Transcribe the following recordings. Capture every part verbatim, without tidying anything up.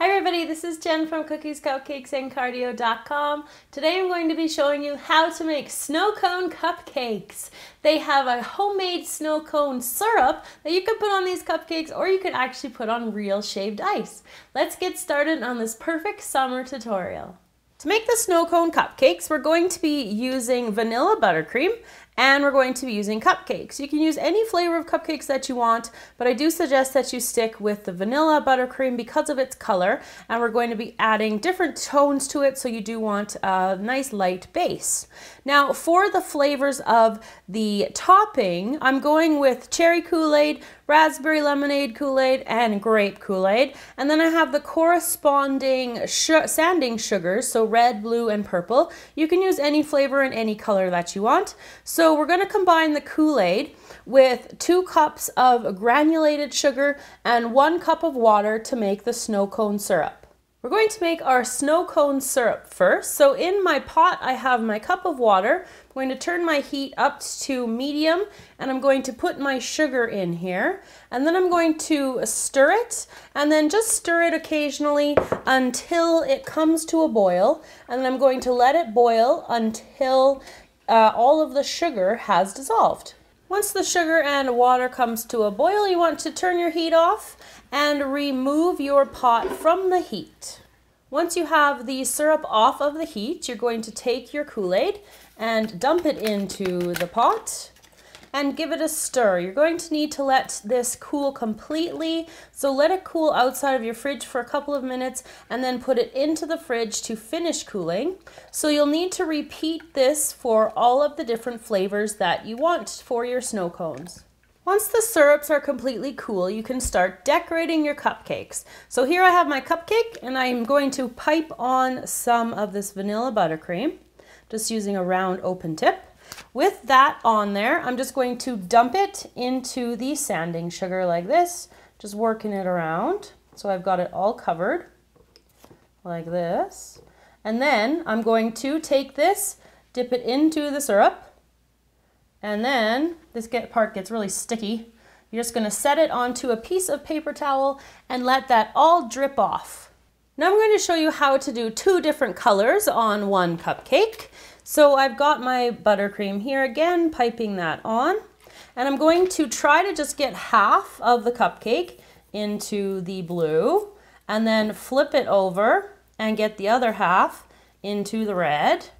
Hi everybody, this is Jen from Cookies Cupcakes and Cardio dot com. Today I'm going to be showing you how to make snow cone cupcakes. They have a homemade snow cone syrup that you can put on these cupcakes, or you can actually put on real shaved ice. Let's get started on this perfect summer tutorial. To make the snow cone cupcakes, we're going to be using vanilla buttercream and we're going to be using cupcakes. You can use any flavor of cupcakes that you want, but I do suggest that you stick with the vanilla buttercream because of its color, and we're going to be adding different tones to it, so you do want a nice light base. Now for the flavors of the topping, I'm going with cherry Kool-Aid, raspberry lemonade Kool-Aid, and grape Kool-Aid, and then I have the corresponding sh sanding sugars, so red, blue, and purple. You can use any flavor and any color that you want. So So we're going to combine the Kool-Aid with two cups of granulated sugar and one cup of water to make the snow cone syrup. We're going to make our snow cone syrup first. So in my pot, I have my cup of water. I'm going to turn my heat up to medium, and I'm going to put my sugar in here. And then I'm going to stir it, and then just stir it occasionally until it comes to a boil. And then I'm going to let it boil until Uh, all of the sugar has dissolved. Once the sugar and water comes to a boil, you want to turn your heat off and remove your pot from the heat. Once you have the syrup off of the heat, you're going to take your Kool-Aid and dump it into the pot and give it a stir. You're going to need to let this cool completely, so let it cool outside of your fridge for a couple of minutes and then put it into the fridge to finish cooling. So you'll need to repeat this for all of the different flavors that you want for your snow cones. Once the syrups are completely cool, you can start decorating your cupcakes. So here I have my cupcake, and I'm going to pipe on some of this vanilla buttercream, just using a round open tip. With that on there, I'm just going to dump it into the sanding sugar like this, just working it around. So I've got it all covered like this. And then I'm going to take this, dip it into the syrup, and then this get part gets really sticky. You're just going to set it onto a piece of paper towel and let that all drip off. Now I'm going to show you how to do two different colors on one cupcake. So I've got my buttercream here again, piping that on, and I'm going to try to just get half of the cupcake into the blue and then flip it over and get the other half into the red.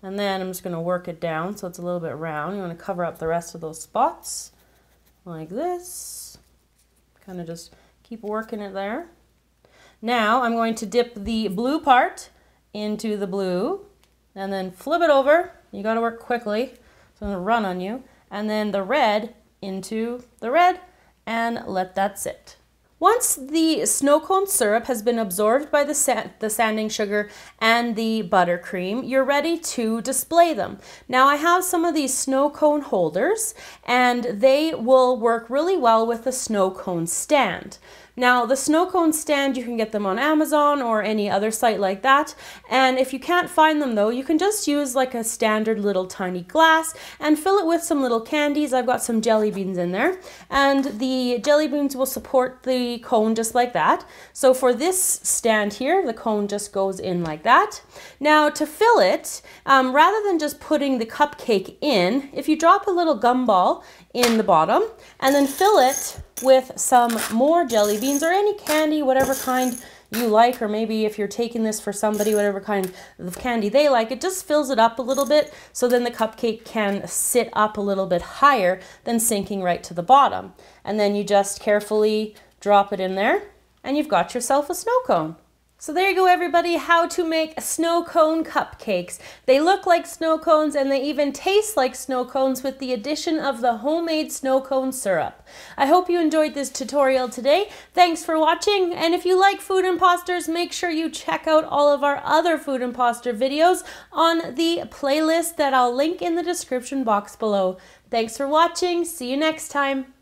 And then I'm just going to work it down so it's a little bit round. You want to cover up the rest of those spots like this. Kind of just keep working it there. Now I'm going to dip the blue part into the blue and then flip it over. You gotta work quickly, it's gonna run on you. And then the red into the red, and let that sit. Once the snow cone syrup has been absorbed by the, sa the sanding sugar and the buttercream, you're ready to display them. Now I have some of these snow cone holders, and they will work really well with the snow cone stand. Now the snow cone stand, you can get them on Amazon or any other site like that. And if you can't find them though, you can just use like a standard little tiny glass and fill it with some little candies. I've got some jelly beans in there, and the jelly beans will support the cone just like that. So for this stand here, the cone just goes in like that. Now to fill it, um, rather than just putting the cupcake in, if you drop a little gumball in the bottom and then fill it with some more jelly beans or any candy, whatever kind you like, or maybe if you're taking this for somebody, whatever kind of candy they like, it just fills it up a little bit, so then the cupcake can sit up a little bit higher than sinking right to the bottom. And then you just carefully drop it in there, and you've got yourself a snow cone. So there you go, everybody, how to make snow cone cupcakes. They look like snow cones, and they even taste like snow cones with the addition of the homemade snow cone syrup. I hope you enjoyed this tutorial today. Thanks for watching, and if you like Food Imposters, make sure you check out all of our other Food Imposter videos on the playlist that I'll link in the description box below. Thanks for watching. See you next time.